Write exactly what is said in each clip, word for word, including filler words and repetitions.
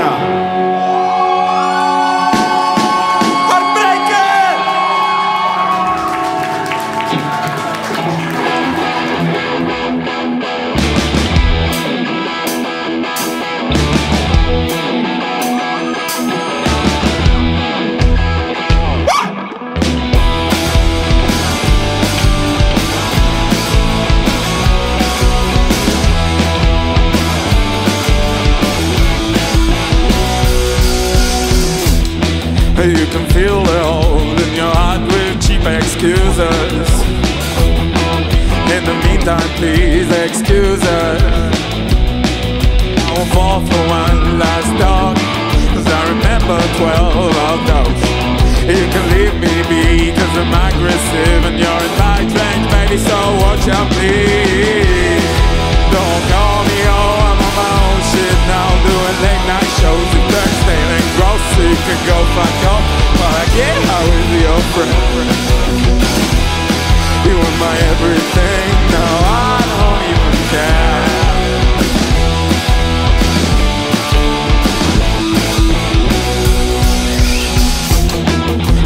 Powodzenia! You can feel the hole in your heart with cheap excuses. In the meantime, please excuse us. I will fall for one last dog, cause I remember twelve of those. You can leave me be, cause I'm aggressive and you're in my trench, baby, so watch out please. Don't call me, oh, I'm on my own shit now, doing late night shows and Thursday and gross, so you can go fuck off, but I get how is your friend. You were my everything, now I don't even care.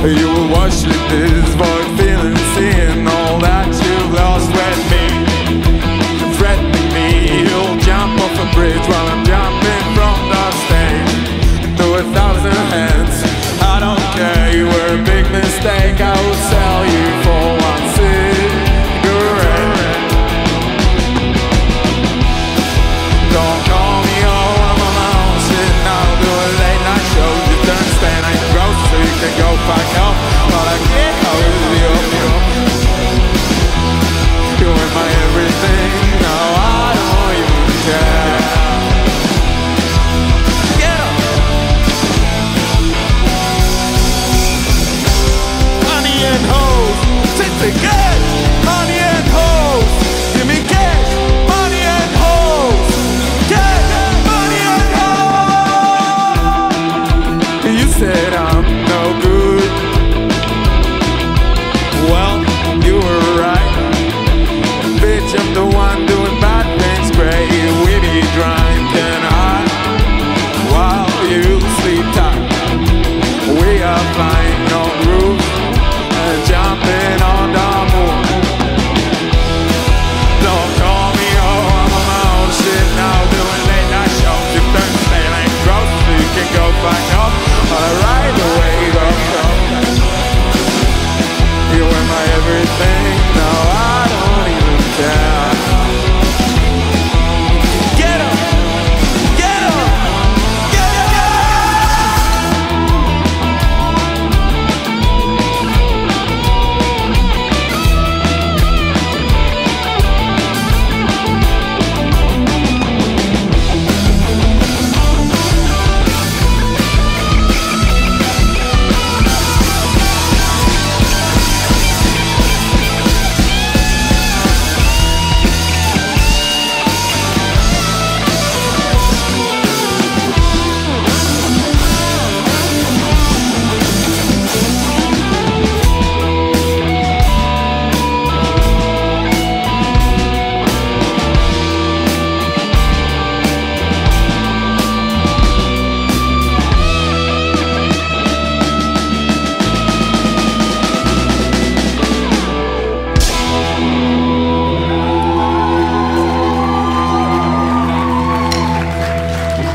You were watching this void feeling, seeing all that you've lost with me, threatening me, you'll jump off a bridge while I'm jumping from the stage into a thousand hands. I don't care, you were a big mistake, I will sell you for one cigarette. Don't call me, oh, I'm on my own shit now, do a late night show, you don't stand, I ain't gross, so you can go fuck off, but I can't hold you up, you're my everything, now I don't even care. Honey and hoes, give me cash. Honey and hoes, cash. Honey and hoes. You said I'm no good. Well, you were right. Bitch, I'm the one doing bad things, gray, we be drunk and hot. While you sleep tight, we are flying on roofs and jumping on.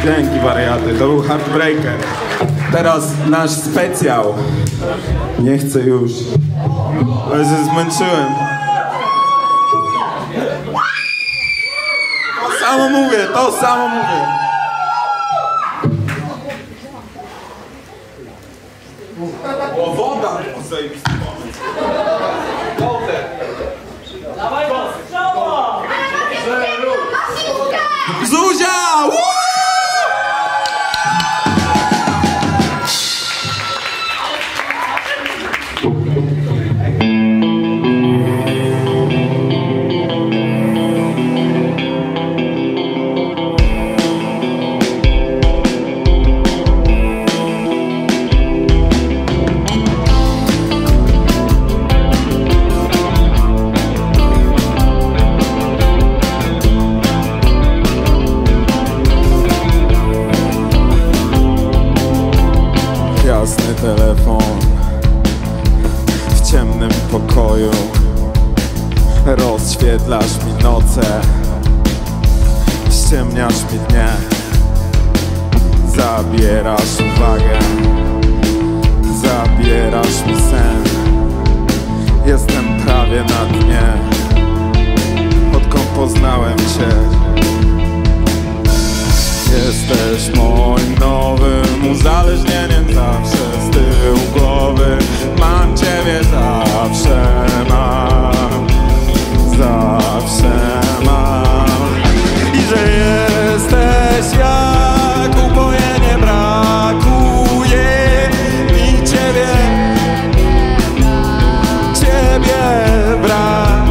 Dzięki wariaty, to był Heartbreaker. Teraz nasz specjał. Nie chcę już. Ale się zmęczyłem. To samo mówię, to samo mówię. O, woda! Dawaj go! Zuzia! Ściemniasz mi dnie, zabierasz uwagę, zabierasz mi sen. Jestem prawie na dnie, odkąd poznałem cię. Jesteś moim nowym uzależnieniem, zawsze z tyłu głowy. Mam ciebie zawsze, mam, zawsze mam. I że jesteś jak upojenie, brakuje mi ciebie, ciebie brak.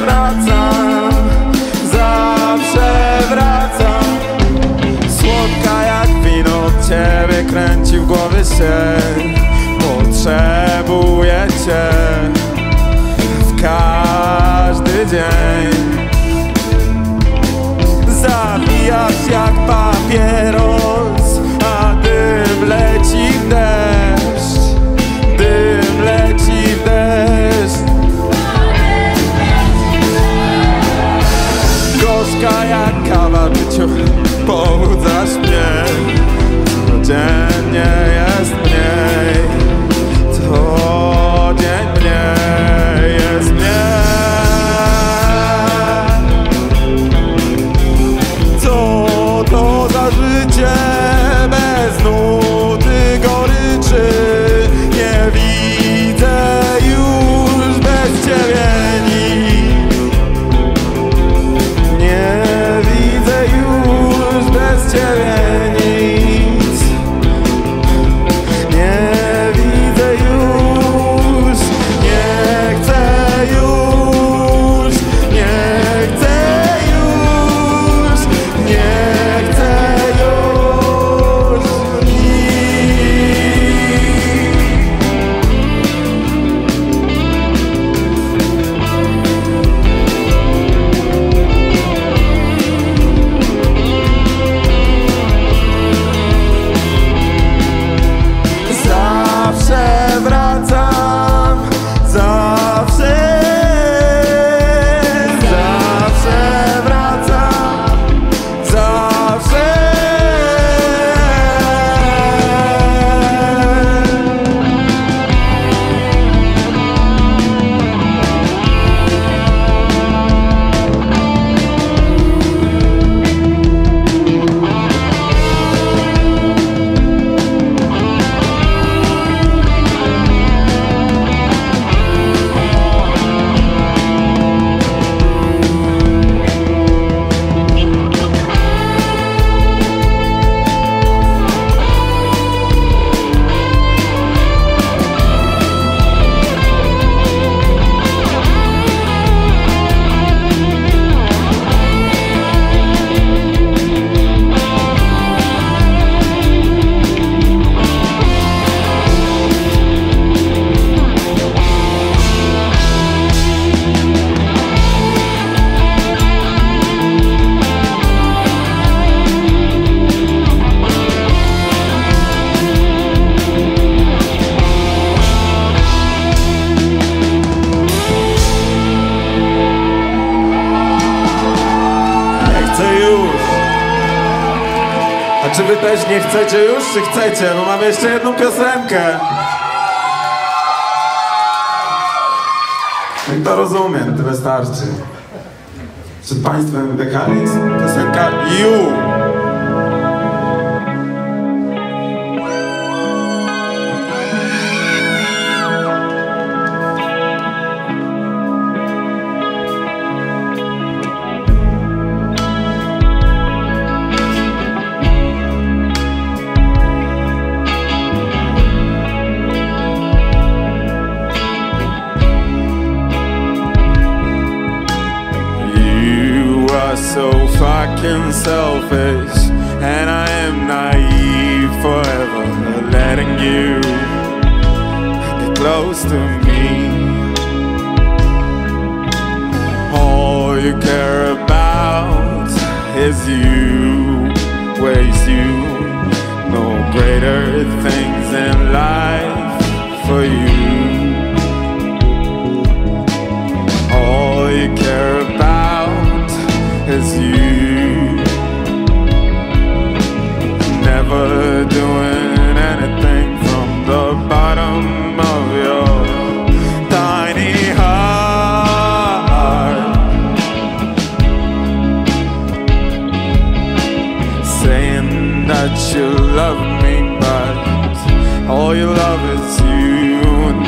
Zawsze wracam, zawsze wracam. Słodka jak wino, ciebie kręci w głowie się. Potrzebuję cię w każdy dzień. Zawijasz jak papieros, a dym leci w deszcz, dym leci w deszcz. Gorzka jak kawa w życiu, pobudzasz mnie. Codziennie jest mniej, codziennie mniej jest mniej. Bez nuty goryczy nie widzę już bez ciebie nic. Nie widzę już bez ciebie nic. Nie widzę już, nie chcę już, nie chcę już, nie chcę. Czy wy też nie chcecie już, czy chcecie? Bo mamy jeszcze jedną piosenkę. Jak to rozumiem, to wystarczy. Przed państwem The Curlings piosenka You. So fucking selfish, and I am naive forever, letting you get close to me. All you care about is you, ways you, no greater things in life for you. All you care about miss you. Never doing anything from the bottom of your tiny heart, saying that you love me, but all you love is you.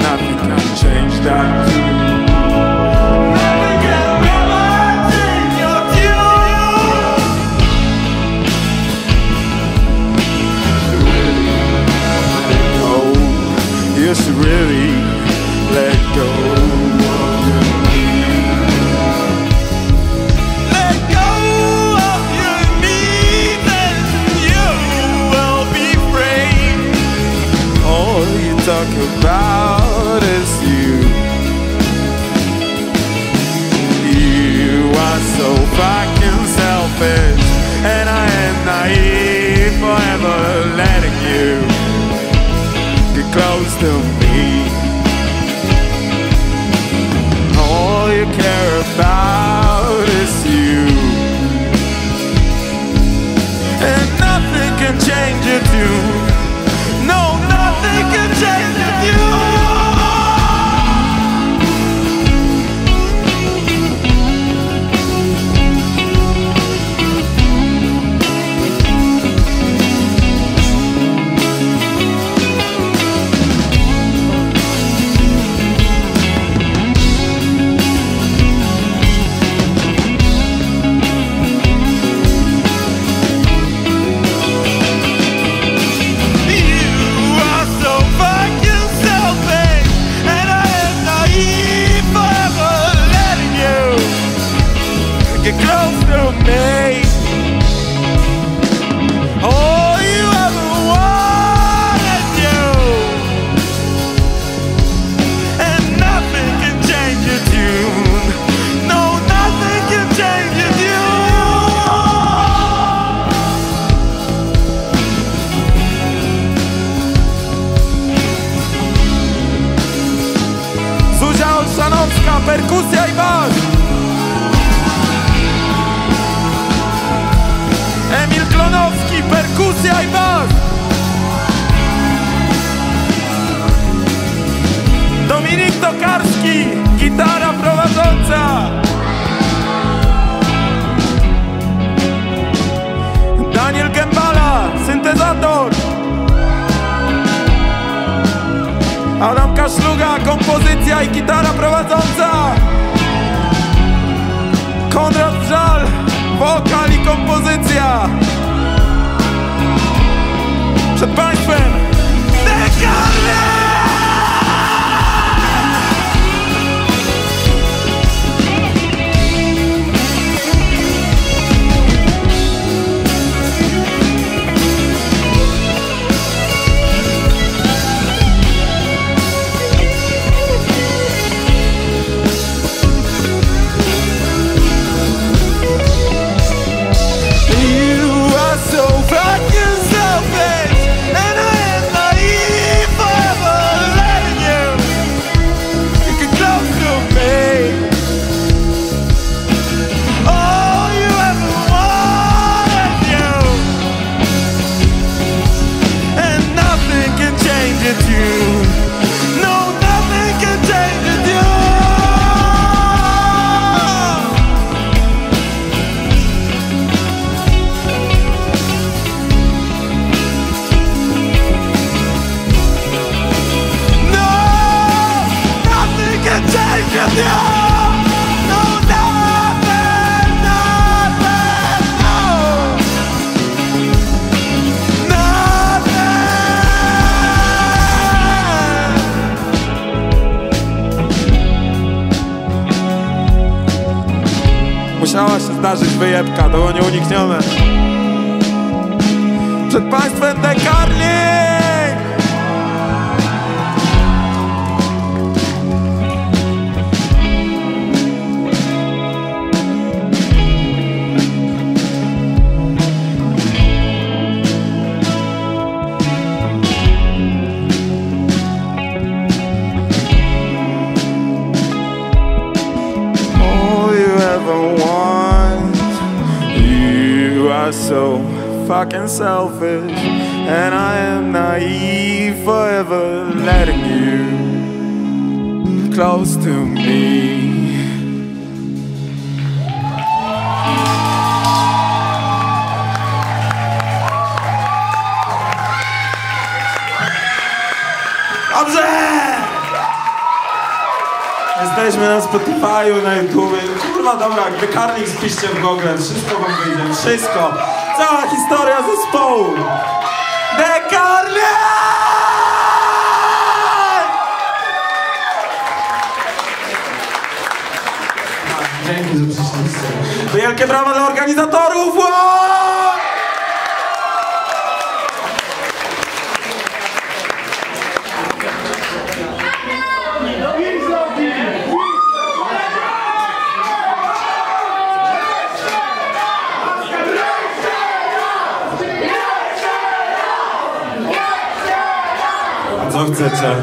Nothing can change that. Just really let go of me. Let go of your me, then you will be free. All you talk about is you. You are so fucking selfish, and I am naive forever letting you get close to me. All you care about is you, and nothing can change it you. No, nothing can change it you. Perkusja i bas. Emil Klonowski, perkusja i bas. Dominik Tokarski, gitara prowadząca. Daniel Gębala, syntezator. Adam Kaszluga, kompozycja i gitara prowadząca. Konrad Żal, wokal i kompozycja. Przed Państwem The Curlings! Musiała się zdarzyć wyjebka, to było nieuniknione. Przed Państwem The Curlings! are so fucking selfish, and I am naive forever letting you close to me. Dobrze! Jesteśmy na Spotify'u, na YouTubie. Kurwa, dobra, The Curlings piszcie w Google, wszystko wam wyjdzie, wszystko. Cała historia zespołu. The Curlings! Dzięki, że przyszliście. Wielkie brawa dla organizatorów! Co chcecie?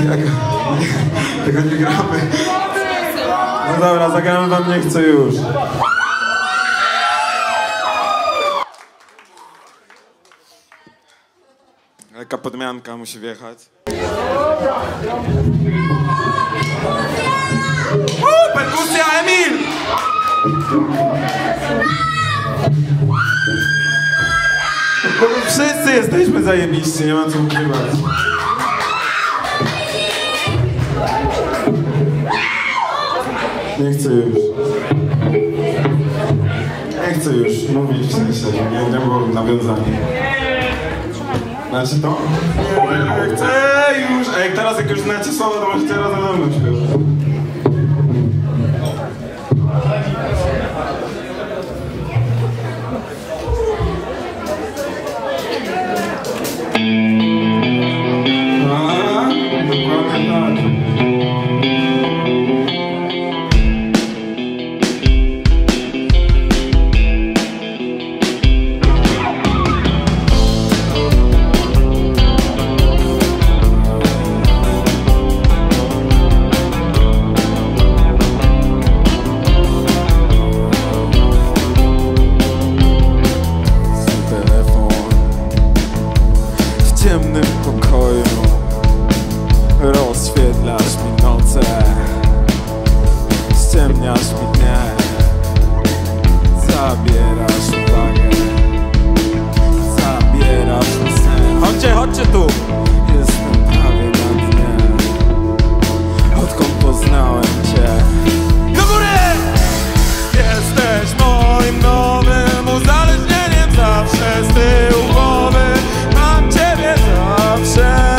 Jak... Tego nie gramy. No dobra, zagramy wam nie chcę już. Jaka podmianka musi wjechać. Uuu, perkusja, Emil! Wszyscy jesteśmy zajebiści, nie ma co ukrywać. Nie chcę już. Nie chcę już mówić w sensie, nie, nie było nawiązanie. Znaczy to? Nie, nie chcę już. A jak teraz, jak już znacie słowo, to możecie razem ze mną śpiewać. Rozświetlasz mi noce, ściemniasz mi dnie, zabierasz uwagę, zabierasz mi sen. Chodźcie, chodźcie tu! Jestem prawie na dnie, odkąd poznałem cię. Do góry! Jesteś moim nowym uzależnieniem, zawsze z tyłu głowy. Mam ciebie zawsze.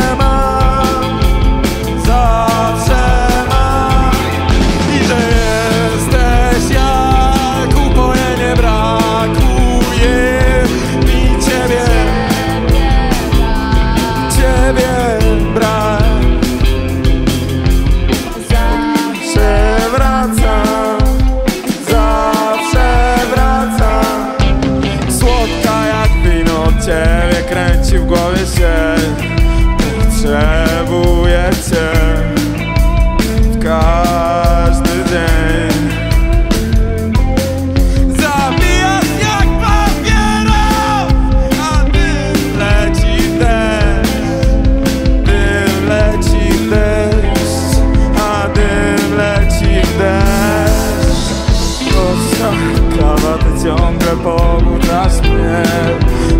Potrzebuję cię w każdy dzień. Zabijasz jak papieros, a dym leci deszcz, dym leci deszcz, a dym leci deszcz. Kosta, kawa, ty ciągle pobudzasz mnie,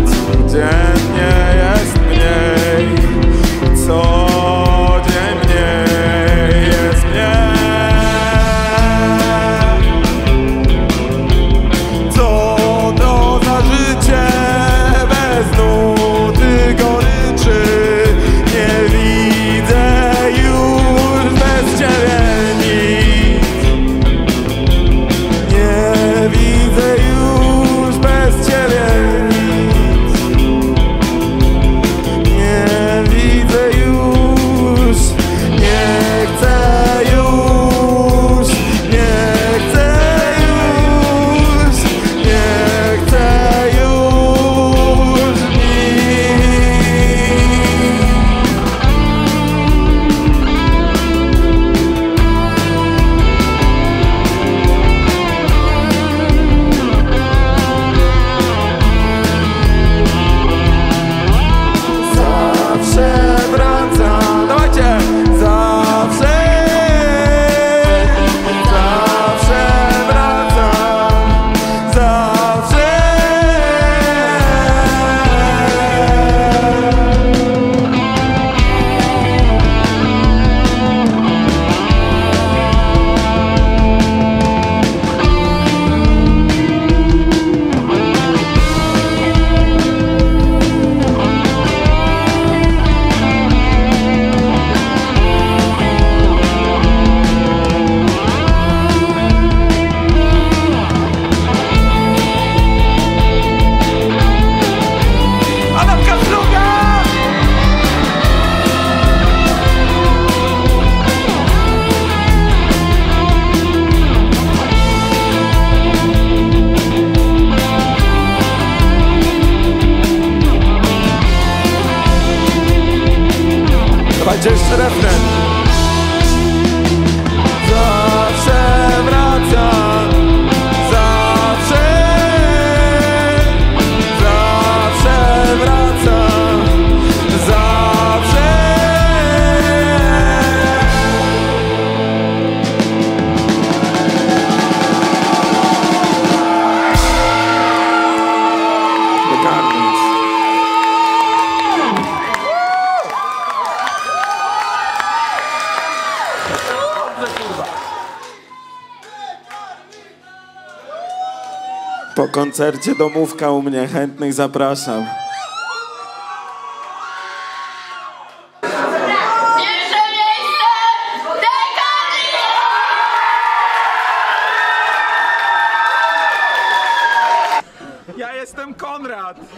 codziennie jest mniej. So damn. refren zawsze wraca, zawsze, zawsze wraca, zawsze. The Curlings. Po koncercie domówka u mnie, chętnych zapraszam. Pierwsze miejsce! The Curlings! Ja jestem Konrad!